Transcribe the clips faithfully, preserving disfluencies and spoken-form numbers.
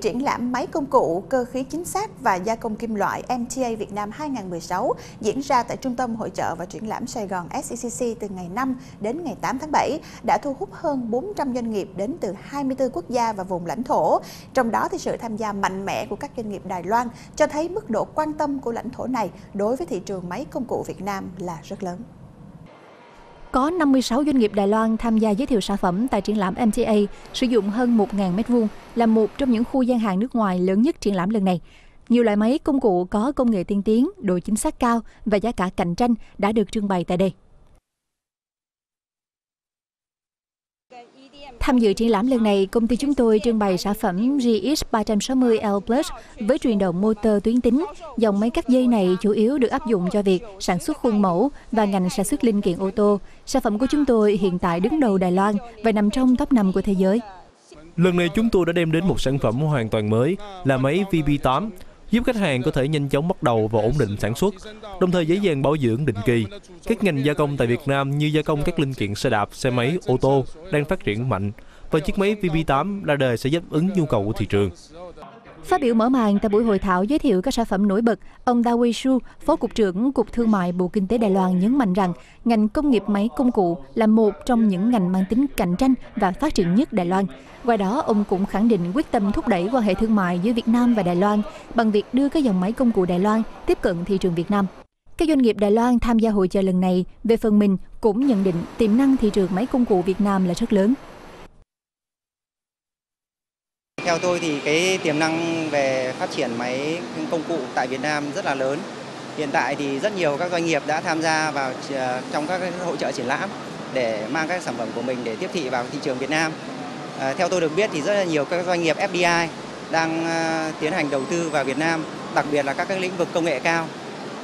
Triển lãm máy công cụ, cơ khí chính xác và gia công kim loại em tê a Việt Nam hai không một sáu diễn ra tại Trung tâm Hội chợ và Triển lãm Sài Gòn ét e xê xê từ ngày năm đến ngày tám tháng bảy đã thu hút hơn bốn trăm doanh nghiệp đến từ hai mươi tư quốc gia và vùng lãnh thổ. Trong đó thì sự tham gia mạnh mẽ của các doanh nghiệp Đài Loan cho thấy mức độ quan tâm của lãnh thổ này đối với thị trường máy công cụ Việt Nam là rất lớn. Có năm mươi sáu doanh nghiệp Đài Loan tham gia giới thiệu sản phẩm tại triển lãm em tê a, sử dụng hơn một nghìn mét vuông, là một trong những khu gian hàng nước ngoài lớn nhất triển lãm lần này. Nhiều loại máy công cụ có công nghệ tiên tiến, độ chính xác cao và giá cả cạnh tranh đã được trưng bày tại đây. Tham dự triển lãm lần này, công ty chúng tôi trưng bày sản phẩm G X ba trăm sáu mươi L Plus với truyền động motor tuyến tính. Dòng máy cắt dây này chủ yếu được áp dụng cho việc sản xuất khuôn mẫu và ngành sản xuất linh kiện ô tô. Sản phẩm của chúng tôi hiện tại đứng đầu Đài Loan và nằm trong top năm của thế giới. Lần này chúng tôi đã đem đến một sản phẩm hoàn toàn mới là máy V B tám, giúp khách hàng có thể nhanh chóng bắt đầu và ổn định sản xuất, đồng thời dễ dàng bảo dưỡng định kỳ. Các ngành gia công tại Việt Nam như gia công các linh kiện xe đạp, xe máy, ô tô đang phát triển mạnh, và chiếc máy V B tám ra đời sẽ đáp ứng nhu cầu của thị trường. Phát biểu mở màn tại buổi hội thảo giới thiệu các sản phẩm nổi bật, ông Da Wei Shu, Phó Cục trưởng Cục Thương mại Bộ Kinh tế Đài Loan nhấn mạnh rằng ngành công nghiệp máy công cụ là một trong những ngành mang tính cạnh tranh và phát triển nhất Đài Loan. Qua đó, ông cũng khẳng định quyết tâm thúc đẩy quan hệ thương mại giữa Việt Nam và Đài Loan bằng việc đưa các dòng máy công cụ Đài Loan tiếp cận thị trường Việt Nam. Các doanh nghiệp Đài Loan tham gia hội chợ lần này về phần mình cũng nhận định tiềm năng thị trường máy công cụ Việt Nam là rất lớn. Theo tôi thì cái tiềm năng về phát triển máy công cụ tại Việt Nam rất là lớn. Hiện tại thì rất nhiều các doanh nghiệp đã tham gia vào trong các hội chợ triển lãm để mang các sản phẩm của mình để tiếp thị vào thị trường Việt Nam. À, theo tôi được biết thì rất là nhiều các doanh nghiệp F D I đang à, tiến hành đầu tư vào Việt Nam, đặc biệt là các cái lĩnh vực công nghệ cao.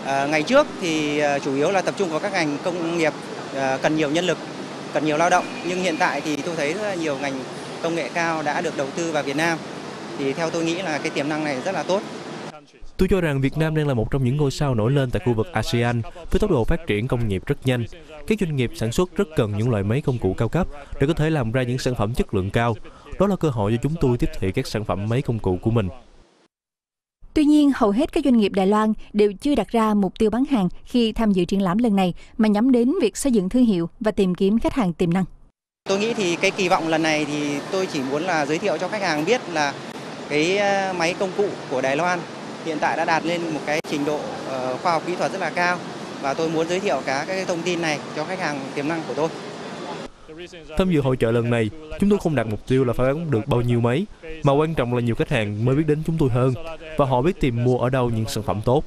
À, ngày trước thì à, chủ yếu là tập trung vào các ngành công nghiệp à, cần nhiều nhân lực, cần nhiều lao động. Nhưng hiện tại thì tôi thấy rất là nhiều ngành công nghệ cao đã được đầu tư vào Việt Nam, thì theo tôi nghĩ là cái tiềm năng này rất là tốt. Tôi cho rằng Việt Nam đang là một trong những ngôi sao nổi lên tại khu vực a sê an với tốc độ phát triển công nghiệp rất nhanh. Các doanh nghiệp sản xuất rất cần những loại máy công cụ cao cấp để có thể làm ra những sản phẩm chất lượng cao. Đó là cơ hội cho chúng tôi tiếp thị các sản phẩm máy công cụ của mình. Tuy nhiên, hầu hết các doanh nghiệp Đài Loan đều chưa đặt ra mục tiêu bán hàng khi tham dự triển lãm lần này mà nhắm đến việc xây dựng thương hiệu và tìm kiếm khách hàng tiềm năng. Tôi nghĩ thì cái kỳ vọng lần này thì tôi chỉ muốn là giới thiệu cho khách hàng biết là cái máy công cụ của Đài Loan hiện tại đã đạt lên một cái trình độ khoa học kỹ thuật rất là cao, và tôi muốn giới thiệu cả cái thông tin này cho khách hàng tiềm năng của tôi. Tham dự hội chợ lần này, chúng tôi không đặt mục tiêu là phải bán được bao nhiêu máy, mà quan trọng là nhiều khách hàng mới biết đến chúng tôi hơn và họ biết tìm mua ở đâu những sản phẩm tốt.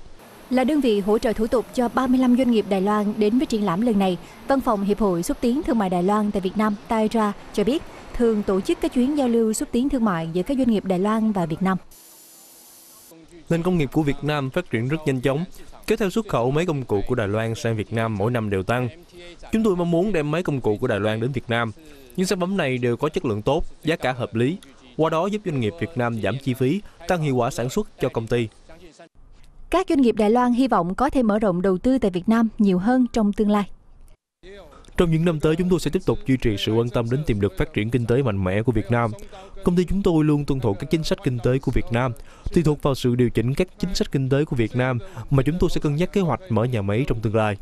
Là đơn vị hỗ trợ thủ tục cho ba mươi lăm doanh nghiệp Đài Loan đến với triển lãm lần này, Văn phòng Hiệp hội Xúc tiến Thương mại Đài Loan tại Việt Nam TAIRA cho biết thường tổ chức các chuyến giao lưu xúc tiến thương mại giữa các doanh nghiệp Đài Loan và Việt Nam. Nền công nghiệp của Việt Nam phát triển rất nhanh chóng, kéo theo xuất khẩu máy công cụ của Đài Loan sang Việt Nam mỗi năm đều tăng. Chúng tôi mong muốn đem máy công cụ của Đài Loan đến Việt Nam. Những sản phẩm này đều có chất lượng tốt, giá cả hợp lý, qua đó giúp doanh nghiệp Việt Nam giảm chi phí, tăng hiệu quả sản xuất cho công ty. Các doanh nghiệp Đài Loan hy vọng có thể mở rộng đầu tư tại Việt Nam nhiều hơn trong tương lai. Trong những năm tới, chúng tôi sẽ tiếp tục duy trì sự quan tâm đến tiềm lực phát triển kinh tế mạnh mẽ của Việt Nam. Công ty chúng tôi luôn tuân thủ các chính sách kinh tế của Việt Nam, tùy thuộc vào sự điều chỉnh các chính sách kinh tế của Việt Nam mà chúng tôi sẽ cân nhắc kế hoạch mở nhà máy trong tương lai.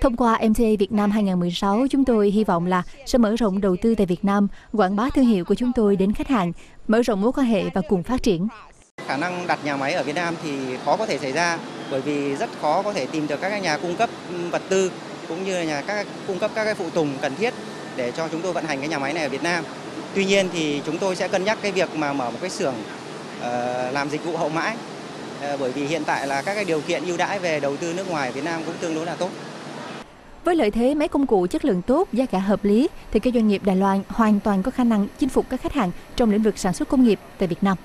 Thông qua em tê a Việt Nam hai không một sáu, chúng tôi hy vọng là sẽ mở rộng đầu tư tại Việt Nam, quảng bá thương hiệu của chúng tôi đến khách hàng, mở rộng mối quan hệ và cùng phát triển. Khả năng đặt nhà máy ở Việt Nam thì khó có thể xảy ra, bởi vì rất khó có thể tìm được các nhà cung cấp vật tư cũng như là các cung cấp các cái phụ tùng cần thiết để cho chúng tôi vận hành cái nhà máy này ở Việt Nam. Tuy nhiên thì chúng tôi sẽ cân nhắc cái việc mà mở một cái xưởng uh, làm dịch vụ hậu mãi, uh, bởi vì hiện tại là các cái điều kiện ưu đãi về đầu tư nước ngoài ở Việt Nam cũng tương đối là tốt. Với lợi thế máy công cụ chất lượng tốt, giá cả hợp lý thì các doanh nghiệp Đài Loan hoàn toàn có khả năng chinh phục các khách hàng trong lĩnh vực sản xuất công nghiệp tại Việt Nam.